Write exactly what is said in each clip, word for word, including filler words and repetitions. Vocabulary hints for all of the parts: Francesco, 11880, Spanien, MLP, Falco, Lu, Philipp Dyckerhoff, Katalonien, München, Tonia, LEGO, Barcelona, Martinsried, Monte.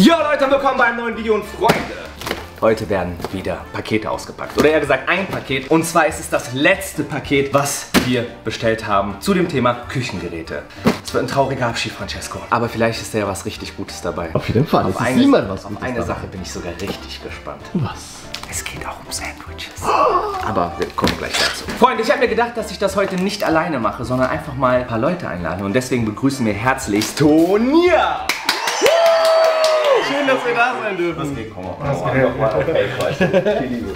Jo Leute, willkommen bei einem neuen Video und Freunde. Heute werden wieder Pakete ausgepackt. Oder eher gesagt ein Paket. Und zwar ist es das letzte Paket, was wir bestellt haben zu dem Thema Küchengeräte. Es wird ein trauriger Abschied, Francesco. Aber vielleicht ist da ja was richtig Gutes dabei. Auf jeden Fall. Auf eine, niemand was Gutes auf eine Sache bin ich sogar richtig gespannt. Was? Es geht auch um Sandwiches. Aber wir kommen gleich dazu. Freunde, ich habe mir gedacht, dass ich das heute nicht alleine mache, sondern einfach mal ein paar Leute einlade. Und deswegen begrüßen wir herzlich Tonia. Schön, dass wir da sein dürfen. Was geht, komm mal. Das geht nochmal auf Fake, die Liebe.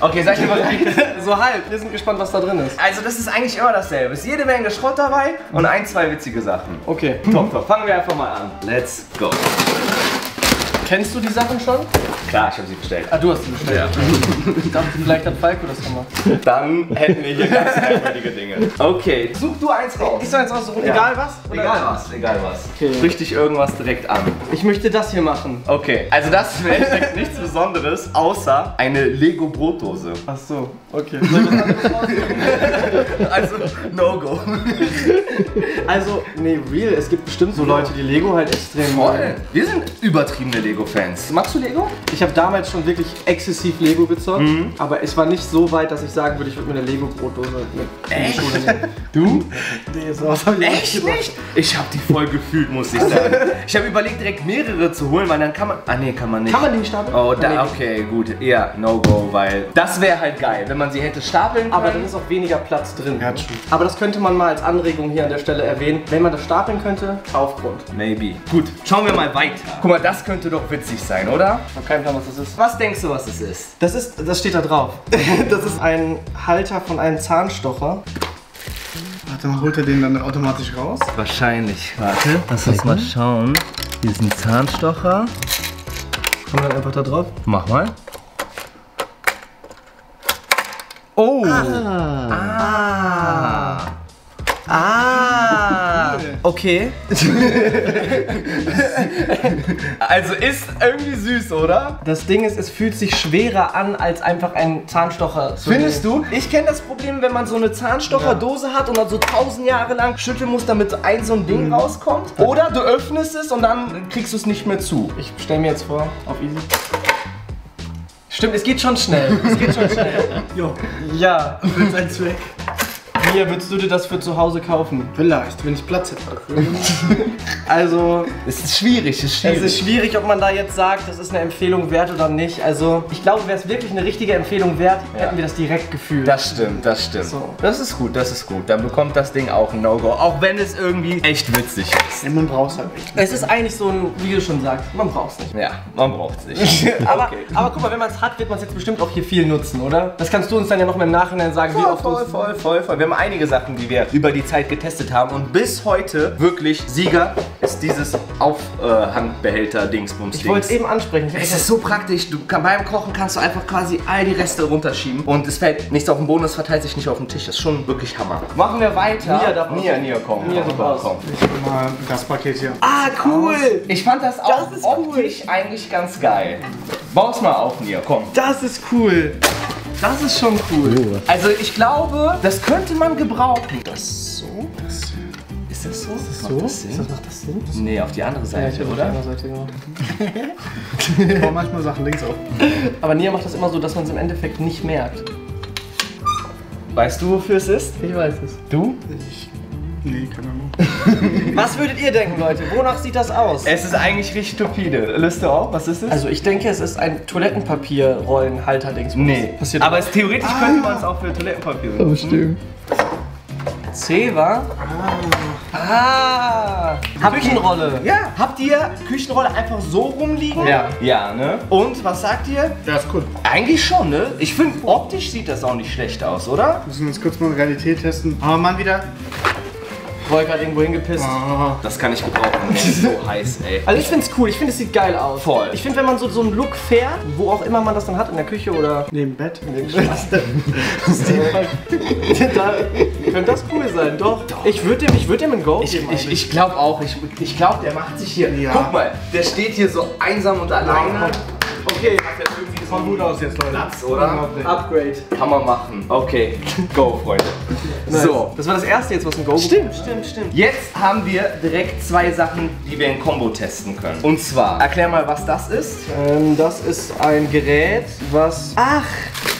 Okay, seid ihr bereit? So halb. Wir sind gespannt, was da drin ist. Also das ist eigentlich immer dasselbe. Es ist jede Menge Schrott dabei und ein, zwei witzige Sachen. Okay. Top, top. Fangen wir einfach mal an. Let's go. Kennst du die Sachen schon? Klar, ich habe sie bestellt. Ah, du hast sie bestellt. Ja. Ich dachte, vielleicht hat Falco das gemacht. Dann hätten wir hier ganz merkwürdige Dinge. Okay, such du eins raus. Ich soll eins raussuchen, ja. Egal was? Oder egal was, was, egal was. Okay. Sprich dich irgendwas direkt an. Ich möchte das hier machen. Okay, also das ist vielleicht nichts Besonderes, außer eine Lego-Brotdose. Ach so, okay. Soll ich das anderes raussuchen? Also, no go. Also, nee, real, es gibt bestimmt so Leute, die Lego halt extrem voll. Wollen. Wir sind übertriebene Lego-Fans. Magst du Lego? Ich habe damals schon wirklich exzessiv Lego gezockt, mhm. aber ich war nicht so weit, dass ich sagen würde, ich würde mir eine Lego-Brotdose mitnehmen. Echt? Du? Nee, so was hab ich echt nicht? Ich habe die voll gefühlt, muss ich sagen. Ich habe überlegt, direkt mehrere zu holen, weil dann kann man... Ah nee, kann man nicht. Kann man die stapeln? Oh, da, okay, gut. Ja, yeah, no go, weil das wäre halt geil, wenn man sie hätte stapeln können. Aber dann ist auch weniger Platz drin. Ja, true. Aber das könnte man mal als Anregung hier an der Stelle erwähnen. Wenn man das stapeln könnte, Aufgrund. Maybe. Gut, schauen wir mal weiter. Guck mal, das könnte doch witzig sein, oder? Kein Plan, was das ist. Was denkst du, was das ist? Das ist, das steht da drauf. Das ist ein Halter von einem Zahnstocher. Warte mal, holt er den dann automatisch raus? Wahrscheinlich. Warte, lass uns mal schauen. Hier ist ein Zahnstocher. Kommt dann einfach da drauf? Mach mal. Oh! Ah! Ah! Ah, okay. Also ist irgendwie süß, oder? Das Ding ist, es fühlt sich schwerer an, als einfach ein Zahnstocher zu Findest nehmen. du? Ich kenne das Problem, wenn man so eine Zahnstocherdose ja. hat und dann so tausend Jahre lang schütteln muss, damit ein so ein Ding mhm. rauskommt. Oder du öffnest es und dann kriegst du es nicht mehr zu. Ich stell mir jetzt vor, auf easy. Stimmt, es geht schon schnell. Es geht schon schnell. Jo. Ja. Für seinen Zweck. Hier, würdest du dir das für zu Hause kaufen? Vielleicht, wenn ich Platz hätte. Also, es ist schwierig, es ist schwierig. Es ist schwierig, ob man da jetzt sagt, das ist eine Empfehlung wert oder nicht. Also, ich glaube, wäre es wirklich eine richtige Empfehlung wert, ja. hätten wir das direkt gefühlt. Das stimmt, das stimmt. So. Das ist gut, das ist gut. Dann bekommt das Ding auch ein No-Go, auch wenn es irgendwie echt witzig ist. Ja, man braucht es halt nicht. Es ist eigentlich so ein, wie du schon sagst, man braucht es nicht. Ja, man braucht es nicht. aber, okay. aber guck mal, wenn man es hat, wird man es jetzt bestimmt auch hier viel nutzen, oder? Das kannst du uns dann ja nochmal im Nachhinein sagen, voll, wie oft voll, voll, voll, voll. Wir haben einige Sachen, die wir über die Zeit getestet haben und bis heute wirklich Sieger ist dieses Aufhandbehälter-Dingsbums-Dings. Ich wollte es eben ansprechen. Es ist so praktisch, du kann, beim Kochen kannst du einfach quasi all die Reste runterschieben und es fällt nichts auf den Boden, es verteilt sich nicht auf den Tisch. Das ist schon wirklich Hammer. Machen wir weiter. Nia, darf Nia, Nia, komm. Nia, super, komm. Ich will mal das Paket hier. Ah, cool. Ich fand das auch das ist optisch cool. eigentlich ganz geil. Bau's mal auf, Nia, komm. Das ist cool. Das ist schon cool. Also ich glaube, das könnte man gebrauchen. Das so? Das so? Ist das so? Ist das so? Macht das Sinn? Ist das, macht das Sinn? Nee, auf die andere Seite, ja, oder? Auf die andere Seite, genau. Ich baue manchmal Sachen links auf. Aber Nia macht das immer so, dass man es im Endeffekt nicht merkt. Weißt du, wofür es ist? Ich weiß es. Du? Ich. Nee, keine Ahnung. Was würdet ihr denken, Leute? Wonach sieht das aus? Es ist eigentlich richtig stupide. Liste auch, was ist es? Also ich denke, es ist ein Toilettenpapierrollenhalter-Dings. Nee, passiert aber es theoretisch ah. könnte man es auch für Toilettenpapier nutzen. Oh, stimmt. C war... Ah! ah. Hab Küchenrolle. Ja. Habt ihr Küchenrolle einfach so rumliegen? Ja. Ja, ne? Und was sagt ihr? Ja, ist cool. Eigentlich schon, ne? Ich finde, optisch sieht das auch nicht schlecht aus, oder? Wir müssen uns kurz mal in Realität testen. Aber Mann, wieder... Ich habe gerade irgendwo hingepisst. Oh. Das kann ich gebrauchen. Das ist so heiß, ey. Also ich finde es cool. Ich finde, es sieht geil aus. Voll. Ich finde, wenn man so, so einen Look fährt, wo auch immer man das dann hat, in der Küche oder... Neben Bett. Neben Spaß. Könnte das cool sein, doch. doch. Ich würde dem, würd dem ein Go geben. Ich, ich, ich glaube auch. Ich, ich glaube, der macht sich hier... Ja. Guck mal, der steht hier so einsam und alleine. Okay, sieht voll gut aus jetzt, Leute. Platz, oder? Upgrade. Kann man machen. Okay, go, Freunde. Nice. So, das war das erste jetzt, was ein Go ist. Stimmt, stimmt, stimmt. Jetzt haben wir direkt zwei Sachen, die wir in Combo testen können. Und zwar, erklär mal, was das ist. Ähm, das ist ein Gerät, was... Ach!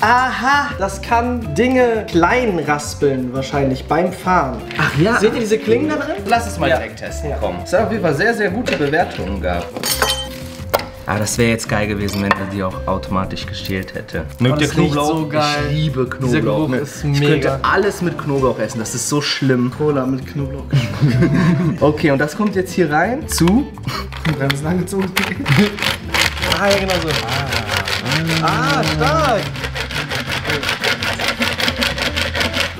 Aha, das kann Dinge klein raspeln, wahrscheinlich beim Fahren. Ach ja. Seht ihr diese Klingen da drin? Lass es mal ja. direkt testen. Ja. Komm. Es hat auf jeden Fall sehr, sehr gute Bewertungen gehabt. Ah, das wäre jetzt geil gewesen, wenn er die auch automatisch gestählt hätte. Mögt ihr Knoblauch? So geil. Ich liebe Knoblauch. Knoblauch ist mega. Ich könnte alles mit Knoblauch essen, das ist so schlimm. Cola mit Knoblauch. Okay, und das kommt jetzt hier rein zu... Bremsen angezogen. Ah, ja, genau so. Ah, ah stark.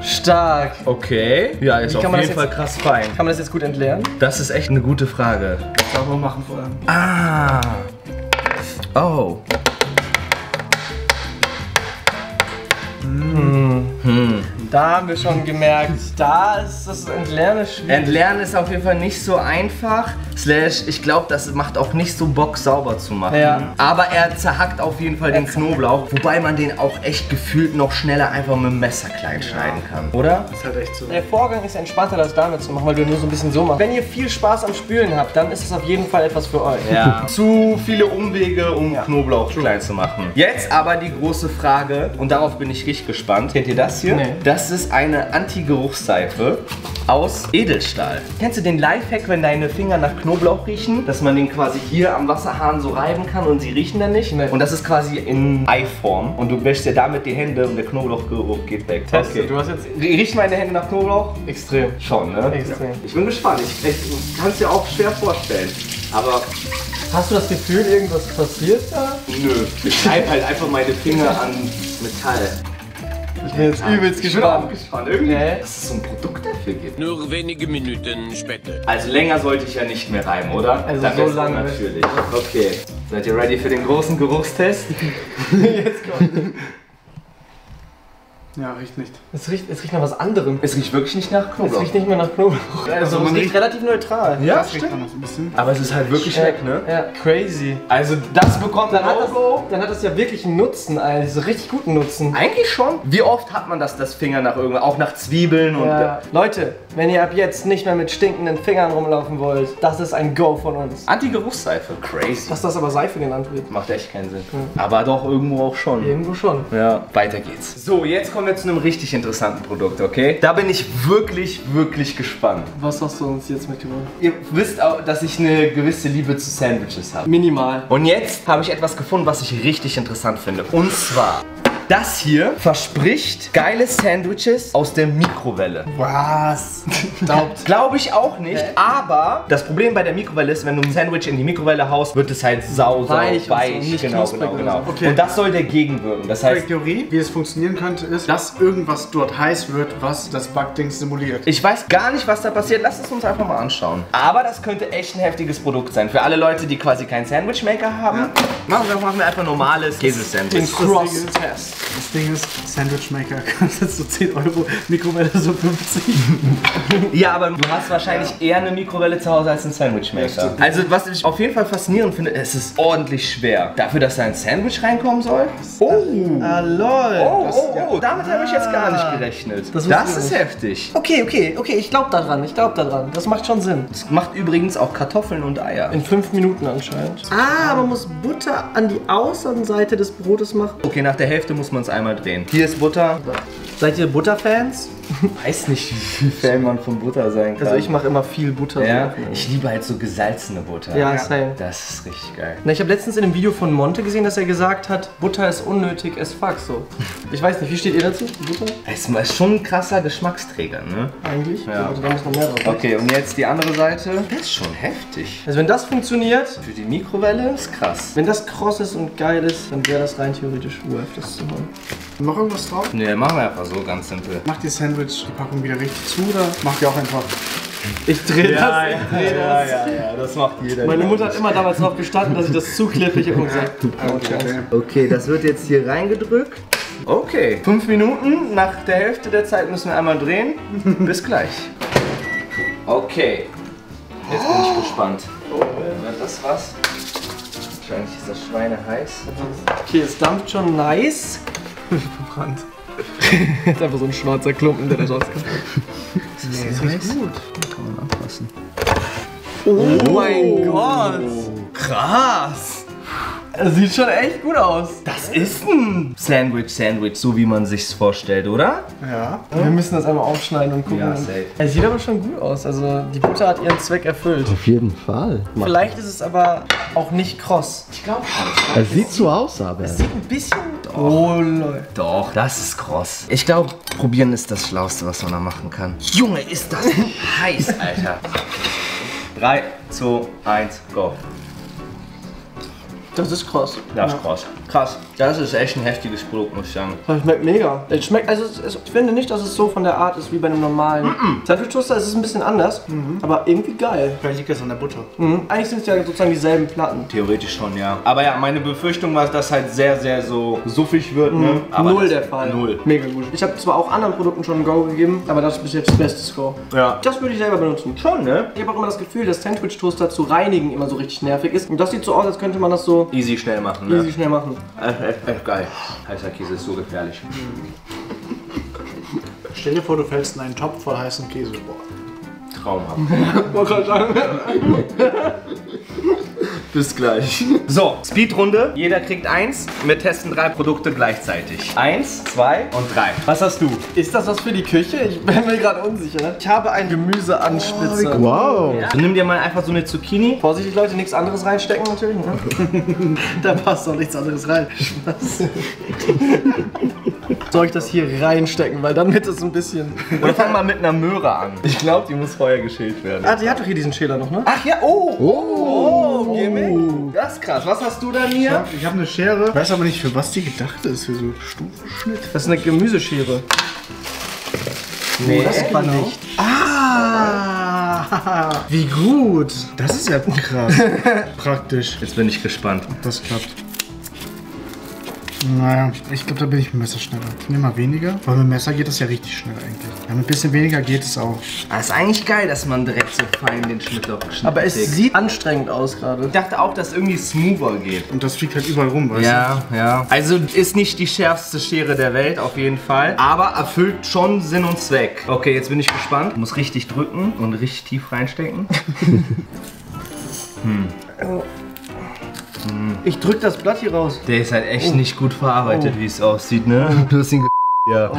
Stark. Okay. Ja, ist auf jeden Fall krass fein. Kann man das jetzt gut entleeren? Das ist echt eine gute Frage. Sauber machen vor allem. Ah. Oh. Hm. Hm. Da haben wir schon gemerkt, da ist das Entlernen schwierig. Entlernen ist auf jeden Fall nicht so einfach. Slash, ich glaube, das macht auch nicht so Bock, sauber zu machen. Ja. Aber er zerhackt auf jeden Fall den Knoblauch, wobei man den auch echt gefühlt noch schneller einfach mit dem Messer klein schneiden kann, oder? Das ist halt echt so. Der Vorgang ist entspannter, das damit zu machen, weil du nur so ein bisschen so machst. Wenn ihr viel Spaß am Spülen habt, dann ist es auf jeden Fall etwas für euch. Ja. Zu viele Umwege, um ja. Knoblauch klein zu machen. Jetzt aber die große Frage, und darauf bin ich richtig gespannt. Kennt ihr das hier? Nee. Das Das ist eine Anti-Geruchsseife aus Edelstahl. Kennst du den Lifehack, wenn deine Finger nach Knoblauch riechen? Dass man den quasi hier am Wasserhahn so reiben kann und sie riechen dann nicht? Nee. Und das ist quasi in Eiform. Und du wäschst dir damit die Hände und der Knoblauchgeruch geht weg. Test, okay. Du hast jetzt... Riechen meine Hände nach Knoblauch? Extrem. Schon, ne? Extrem. Ich bin gespannt. Ich, ich kann es dir auch schwer vorstellen. Aber... Hast du das Gefühl, irgendwas passiert da? Nö. Ich reibe halt einfach meine Finger an Metall. Ich bin jetzt übelst gespannt. gespannt. Irgendwie, dass es so ein Produkt dafür gibt. Nur wenige Minuten später. Also länger sollte ich ja nicht mehr reimen, oder? Also dann so lange natürlich. Okay. Seid ihr ready für den großen Geruchstest? Jetzt kommt. Ja, riecht nicht. Es riecht, es riecht nach was anderem. Es riecht wirklich nicht nach Knoblauch. Es riecht nicht mehr nach Knoblauch. Also, also es riecht relativ neutral. Ja, das stimmt. Riecht so ein bisschen. Aber es ist halt wirklich ja, weg, ne? Ja, crazy. Also das bekommt dann hat das, dann hat das ja wirklich einen Nutzen, also richtig guten Nutzen. Eigentlich schon. Wie oft hat man das, das Finger nach irgendwas, auch nach Zwiebeln und... Ja. Äh, Leute, wenn ihr ab jetzt nicht mehr mit stinkenden Fingern rumlaufen wollt, das ist ein Go von uns. Anti-Geruchsseife, crazy. Dass das aber Seife genannt wird. Macht echt keinen Sinn. Mhm. Aber doch, irgendwo auch schon. Irgendwo schon. Ja, weiter geht's. So, jetzt kommen wir zu einem richtig interessanten Produkt, okay? Da bin ich wirklich, wirklich gespannt. Was hast du uns jetzt mitgebracht? Ihr wisst auch, dass ich eine gewisse Liebe zu Sandwiches habe. Minimal. Und jetzt habe ich etwas gefunden, was ich richtig interessant finde. Und zwar... Das hier verspricht geile Sandwiches aus der Mikrowelle. Was? Glaube ich auch nicht, aber das Problem bei der Mikrowelle ist, wenn du ein Sandwich in die Mikrowelle haust, wird es halt sau, sau weich, weich. So, genau, genau, genau. Okay. Und das soll dagegen wirken. Das heißt, die Theorie, wie es funktionieren könnte, ist, dass irgendwas dort heiß wird, was das Backding simuliert. Ich weiß gar nicht, was da passiert. Lass es uns einfach mal anschauen. Aber das könnte echt ein heftiges Produkt sein. Für alle Leute, die quasi keinen Sandwichmaker haben, ja. machen, wir, machen wir einfach normales Käse-Sandwich. Den Cross-Test. Das Ding ist, Sandwichmaker kostet so zehn Euro, Mikrowelle so fünfzig. Ja, aber du hast wahrscheinlich ja. eher eine Mikrowelle zu Hause als einen Sandwichmaker. Ja, also was ich auf jeden Fall faszinierend finde, es ist ordentlich schwer. Dafür, dass da ein Sandwich reinkommen soll? Oh! Ah, lol! Oh, das, oh, oh, damit ah. habe ich jetzt gar nicht gerechnet. Das, das ist heftig. Okay, okay, okay, ich glaube daran, ich glaube daran. Das macht schon Sinn. Das macht übrigens auch Kartoffeln und Eier. In fünf Minuten anscheinend. Ah, man muss Butter an die Außenseite des Brotes machen. Okay, nach der Hälfte muss muss man es einmal drehen. Hier ist Butter. Seid ihr Butterfans? Weiß nicht, wie Fan man von Butter sein kann. Also ich mache immer viel Butter. Ja, ich liebe halt so gesalzene Butter. Ja, same. Das ist richtig geil. Na, ich habe letztens in einem Video von Monte gesehen, dass er gesagt hat, Butter ist unnötig, es fuck so. Ich weiß nicht, wie steht ihr dazu? Butter? Es ist schon ein krasser Geschmacksträger, ne? Eigentlich. Ja. Also, da muss man mehr drauf. Okay, und jetzt die andere Seite. Das ist schon heftig. Also wenn das funktioniert, für die Mikrowelle ist krass. Wenn das kross ist und geil ist, dann wäre das rein theoretisch worth, das zu holen. Noch irgendwas drauf? Ne, machen wir einfach so, ganz simpel. Macht ihr Sandwich die Packung wieder richtig zu oder macht ihr auch einfach... Ich drehe ja, das, ich drehe ja, das. Ja, ja, ja, das macht jeder. Meine Mutter hat immer damals noch gestanden, dass ich das zu klippig habe und gesagt habe. Okay. Okay, das wird jetzt hier reingedrückt. Okay, fünf Minuten, nach der Hälfte der Zeit müssen wir einmal drehen. Bis gleich. Okay, jetzt bin ich gespannt. Oh, wird das was? Eigentlich ist das Schweine heiß. Okay, es dampft schon nice. Verbrannt. Das ist einfach so ein schwarzer Klumpen, der da rauskommt. Das ist, nee, das ist heiß. Gut. Da kann man anpassen. Oh, oh mein Gott! Krass! Das sieht schon echt gut aus. Das ist ein Sandwich-Sandwich, so wie man sich's vorstellt, oder? Ja. Wir müssen das einmal aufschneiden und gucken. Ja, safe. Es sieht aber schon gut aus. Also die Butter hat ihren Zweck erfüllt. Auf jeden Fall. Vielleicht ist es aber auch nicht kross. Ich glaube schon. Es sieht so aus, aber. Es sieht ein bisschen. Doch. Oh Leute. Doch, das ist kross. Ich glaube, probieren ist das Schlauste, was man da machen kann. Junge, ist das heiß, Alter. drei, zwei, eins, go. Das ist krass. Das ist krass. Krass. Das ist echt ein heftiges Produkt, muss ich sagen. Das schmeckt mega. Es schmeckt, also es, es, ich finde nicht, dass es so von der Art ist wie bei einem normalen mm-mm. Sandwich-Toaster. Es ist ein bisschen anders, mhm. aber irgendwie geil. Vielleicht liegt das an der Butter. Mhm. Eigentlich sind es ja sozusagen dieselben Platten. Theoretisch schon, ja. Aber ja, meine Befürchtung war, dass halt sehr, sehr so suffig wird. Mhm. Ne? Aber null der Fall. Null. Mega gut. Ich habe zwar auch anderen Produkten schon ein Go gegeben, aber das ist bis jetzt das beste Go. Ja. Das würde ich selber benutzen. Schon, ne? Ich habe auch immer das Gefühl, dass Sandwich-Toaster zu reinigen immer so richtig nervig ist. Und das sieht so aus, als könnte man das so easy schnell machen, ne? Easy schnell machen. Echt, echt geil. Heißer Käse ist so gefährlich. Stell dir vor, du fällst in einen Topf voll heißen Käse. Boah. Traumhaft. Wollte gerade sagen. Bis gleich. So, Speedrunde. Jeder kriegt eins. Wir testen drei Produkte gleichzeitig. Eins, zwei und drei. Was hast du? Ist das was für die Küche? Ich bin mir gerade unsicher. Ich habe einen Gemüseanspitzer. Oh, wow. Ja. Nimm dir mal einfach so eine Zucchini. Vorsichtig, Leute, nichts anderes reinstecken natürlich. Ne? Da passt doch nichts anderes rein. Spaß. Soll ich das hier reinstecken, weil dann wird es ein bisschen... Oder fang mal mit einer Möhre an. Ich glaube, die muss vorher geschält werden. Ah, die hat doch hier diesen Schäler noch, ne? Ach ja, oh! Oh! oh. oh. Das ist krass. Was hast du da hier? Ich habe eine Schere. Ich weiß aber nicht, für was die gedacht ist. Für so Stufenschnitt. Das ist eine Gemüseschere. Nee, oh, das sieht man nicht. Ah! Wie gut! Das ist ja krass. Praktisch. Jetzt bin ich gespannt, ob das klappt. Naja, ich glaube, da bin ich mit dem Messer schneller. Ich nehme mal weniger, weil mit dem Messer geht das ja richtig schnell eigentlich. Ja, mit ein bisschen weniger geht es auch. Ah, ist eigentlich geil, dass man direkt so fein den Schnittlauch geschnitten hat. Aber es sieht anstrengend aus gerade. Ich dachte auch, dass irgendwie smoother geht. Und das fliegt halt überall rum, weißt du? Ja, ja. Also ist nicht die schärfste Schere der Welt, auf jeden Fall. Aber erfüllt schon Sinn und Zweck. Okay, jetzt bin ich gespannt. Ich muss richtig drücken und richtig tief reinstecken. hm. Oh. Ich drück das Blatt hier raus. Der ist halt echt oh. nicht gut verarbeitet, oh. wie es aussieht, ne? Ein bisschen ge... Ja. Oh.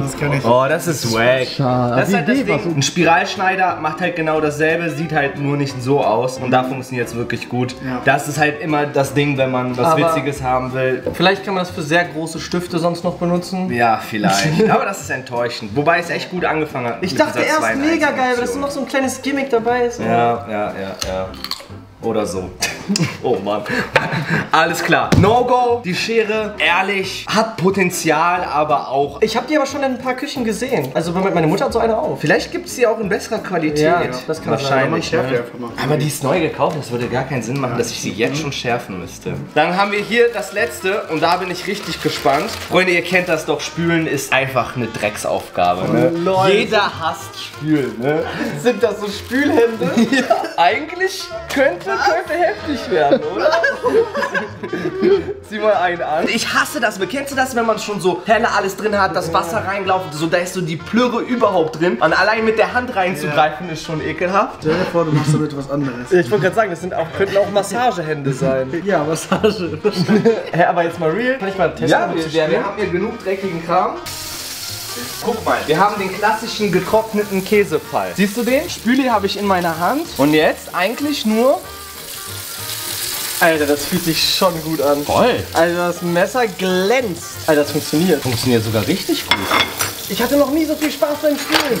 das kann ich. Oh, das ist wack. Das ist halt das Ding. Ein Spiralschneider macht halt genau dasselbe, sieht halt nur nicht so aus. Und da funktioniert es wirklich gut. Ja. Das ist halt immer das Ding, wenn man was aber Witziges haben will. Vielleicht kann man das für sehr große Stifte sonst noch benutzen. Ja, vielleicht. Aber das ist enttäuschend. Wobei es echt gut angefangen hat. Ich dachte erst mega geil, dass noch so ein kleines Gimmick dabei ist. Ja, ja, ja, ja. Oder so. Oh Mann. Alles klar. No-Go. Die Schere, ehrlich, hat Potenzial, aber auch... Ich habe die aber schon in ein paar Küchen gesehen. Also meine Mutter hat so eine auch. Vielleicht gibt es die auch in besserer Qualität. Ja, das kann wahrscheinlich. Sein, man ja. Aber die ist neu gekauft. Das würde gar keinen Sinn machen, ja. dass ich sie jetzt schon schärfen müsste. Dann haben wir hier das letzte. Und da bin ich richtig gespannt. Freunde, ihr kennt das doch. Spülen ist einfach eine Drecksaufgabe. Ne? Leute. Jeder hasst Spülen. Ne? Sind das so Spülhände? Ja. Eigentlich könnte, könnte heftig werden, oder? Zieh mal einen an. Ich hasse das. Kennst du das, wenn man schon so helle alles drin hat, das Wasser reingelaufen, so da ist so die Plürre überhaupt drin. Und allein mit der Hand reinzugreifen ja. ist schon ekelhaft. Stell dir vor, du machst damit was anderes. Ich wollte gerade sagen, das sind auch, könnten auch Massagehände sein. Ja, Massage. Hä, aber jetzt mal real. Kann ich mal testen? Ja, wir, wir, wir haben hier genug dreckigen Kram. Guck mal, wir haben den klassischen getrockneten Käsefall. Siehst du den? Spüli habe ich in meiner Hand. Und jetzt eigentlich nur... Alter, das fühlt sich schon gut an. Voll. Also das Messer glänzt. Alter, das funktioniert. Funktioniert sogar richtig gut. Ich hatte noch nie so viel Spaß beim Spülen.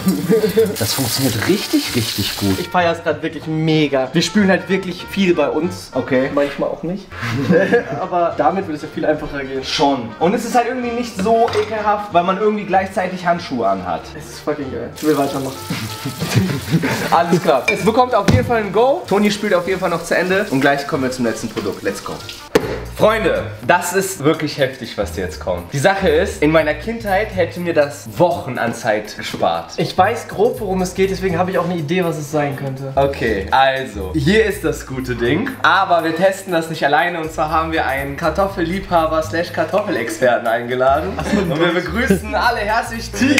Das funktioniert richtig, richtig gut. Ich feiere es gerade wirklich mega. Wir spülen halt wirklich viel bei uns. Okay. Manchmal auch nicht. Aber damit würde es ja viel einfacher gehen. Schon. Und es ist halt irgendwie nicht so ekelhaft, weil man irgendwie gleichzeitig Handschuhe anhat. Es ist fucking geil. Ich will weitermachen. Alles klar. Es bekommt auf jeden Fall ein Go. Toni spült auf jeden Fall noch zu Ende. Und gleich kommen wir zum letzten Produkt. Let's go. Freunde, das ist wirklich heftig, was jetzt kommt. Die Sache ist, in meiner Kindheit hätte mir das Wochen an Zeit gespart. Ich weiß grob, worum es geht, deswegen habe ich auch eine Idee, was es sein könnte. Okay, also, hier ist das gute Ding, aber wir testen das nicht alleine. Und zwar haben wir einen Kartoffelliebhaber slash Kartoffelexperten eingeladen. Und wir begrüßen alle herzlich die...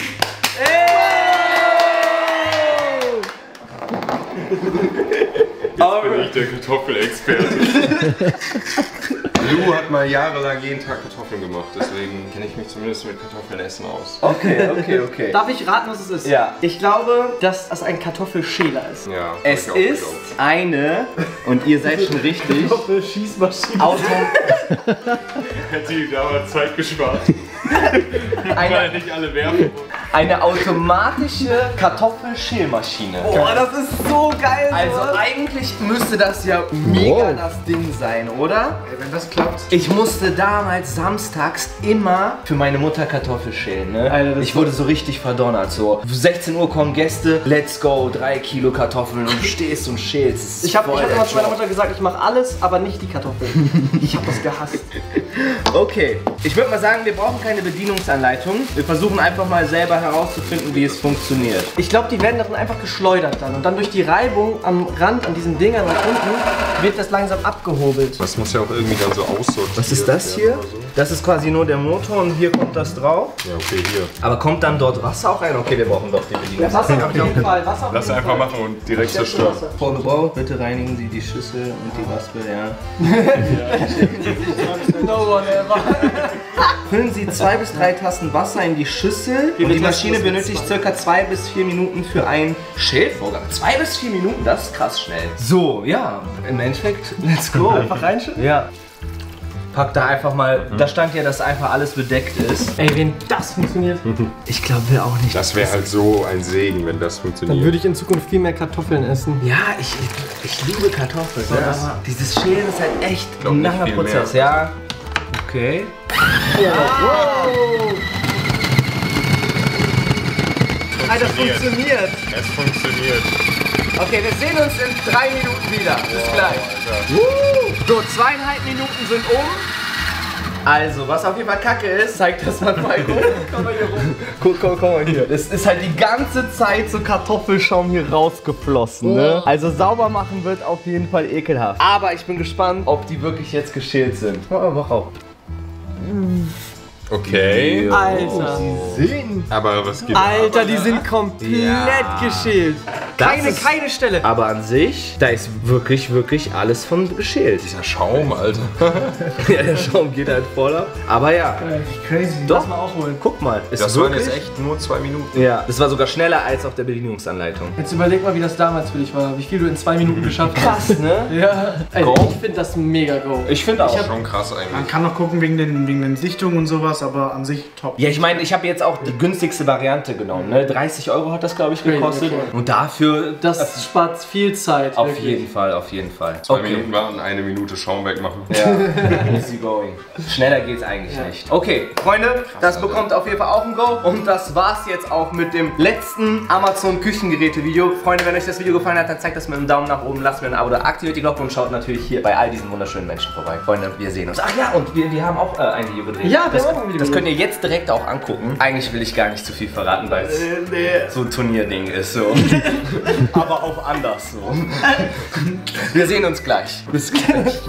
Jetzt bin ich der Kartoffelexperte. Lu hat mal jahrelang jeden Tag Kartoffeln gemacht, deswegen kenne ich mich zumindest mit Kartoffeln essen aus. Okay, okay, okay. Darf ich raten, was es ist? Ja. Ich glaube, dass das ein Kartoffelschäler ist. Ja. Es ist geglaubt. eine, und ihr seid schon richtig, Kartoffelschießmaschine. Auto. Hätte ich damals Zeit gespart. Eine, nicht alle werfen. Eine automatische Kartoffelschälmaschine. Oh, das ist so geil. Also oder? Eigentlich müsste das ja mega wow. das Ding sein, oder? Ey, wenn das klappt. Ich musste damals samstags immer für meine Mutter Kartoffeln schälen. Ne? Alter, ich wurde so richtig verdonnert. So sechzehn Uhr kommen Gäste, let's go, drei Kilo Kartoffeln und stehst und schälst. Ich habe hab immer zu meiner Mutter gesagt, ich mache alles, aber nicht die Kartoffeln. Ich habe das gehasst. Okay, ich würde mal sagen, wir brauchen keine eine Bedienungsanleitung. Wir versuchen einfach mal selber herauszufinden, wie es funktioniert. Ich glaube, die werden darin einfach geschleudert dann. Und dann durch die Reibung am Rand, an diesen Dingern nach unten, wird das langsam abgehobelt. Das muss ja auch irgendwie dann so aussortieren. Was ist das hier? So. Das ist quasi nur der Motor und hier kommt das drauf. Ja, okay, hier. Aber kommt dann dort Wasser auch rein? Okay, wir brauchen doch die Bedienung. Ja, Wasser auf jeden Fall. Wasser auf Lass jeden einfach Fall. machen und direkt zerstören. Frau Gebrauch, bitte reinigen Sie die Schüssel und die Raspel, ja. No one ever. Füllen Sie zwei bis drei Tassen Wasser in die Schüssel und die Maschine benötigt circa zwei bis vier Minuten für einen Schälvorgang. Zwei bis vier Minuten, das ist krass schnell. So, ja, im Endeffekt, let's go. Einfach reinschütten? Ja. Pack da einfach mal, mhm. da stand ja, dass einfach alles bedeckt ist. Ey, wenn das funktioniert, mhm. ich glaube wir auch nicht. Das wäre halt so ein Segen, wenn das funktioniert. Dann würde ich in Zukunft viel mehr Kartoffeln essen. Ja, ich, ich liebe Kartoffeln. Ja. Aber dieses Schälen ist halt echt ein langer Prozess, mehr. ja. Okay. Ja. Wow. Funktioniert. Alter, funktioniert. Es funktioniert. Okay, wir sehen uns in drei Minuten wieder. Bis wow, gleich. Alter. So, zweieinhalb Minuten sind um. Also, was auf jeden Fall kacke ist, zeigt das mal mal. Komm mal hier rum. Guck, komm, komm mal hier. Es ist halt die ganze Zeit so Kartoffelschaum hier rausgeflossen, oh. ne? Also sauber machen wird auf jeden Fall ekelhaft. Aber ich bin gespannt, ob die wirklich jetzt geschält sind. Oh, mach auf. Okay. Alter. Oh, die sind. Aber was gibt Alter, aber die sind komplett ja. geschält. Keine, ist, keine Stelle. Aber an sich, da ist wirklich, wirklich alles von geschält. Dieser Schaum, Alter. Ja, der Schaum geht halt voll ab. Aber ja. Crazy. Doch. Lass mal ausholen. Guck mal. Ist das wirklich? Waren jetzt echt nur zwei Minuten. Ja. Das war sogar schneller als auf der Bedienungsanleitung. Jetzt überleg mal, wie das damals für dich war. Wie viel du in zwei Minuten geschafft hast. Krass, ne? Ja. Also, ich finde das mega go. Ich finde auch. Ich hab, schon krass eigentlich. Man kann noch gucken wegen den, wegen den Sichtungen und sowas, aber an sich top. Ja, ich meine, ich habe jetzt auch die günstigste Variante genommen. Ne? dreißig Euro hat das, glaube ich, gekostet. Okay, okay. Und dafür. Das, das spart viel Zeit. Auf wirklich. jeden Fall, auf jeden Fall. Zwei okay. Minuten warten, eine Minute Schaum wegmachen. Ja, easy going. Schneller geht's eigentlich ja. nicht. Okay, Freunde, Krass, das Alter. bekommt auf jeden Fall auch ein Go. Und das war's jetzt auch mit dem letzten Amazon-Küchengeräte-Video. Freunde, wenn euch das Video gefallen hat, dann zeigt das mit einem Daumen nach oben, lasst mir ein Abo oder aktiviert die Glocke und schaut natürlich hier bei all diesen wunderschönen Menschen vorbei. Freunde, wir sehen uns. Ach ja, und wir, wir haben auch äh, ein Video gedreht. Ja, das, das, das könnt ihr jetzt direkt auch angucken. Eigentlich will ich gar nicht zu viel verraten, weil es äh, nee. so ein Turnierding ist. So. Aber auch anders so. Wir sehen uns gleich. Bis gleich.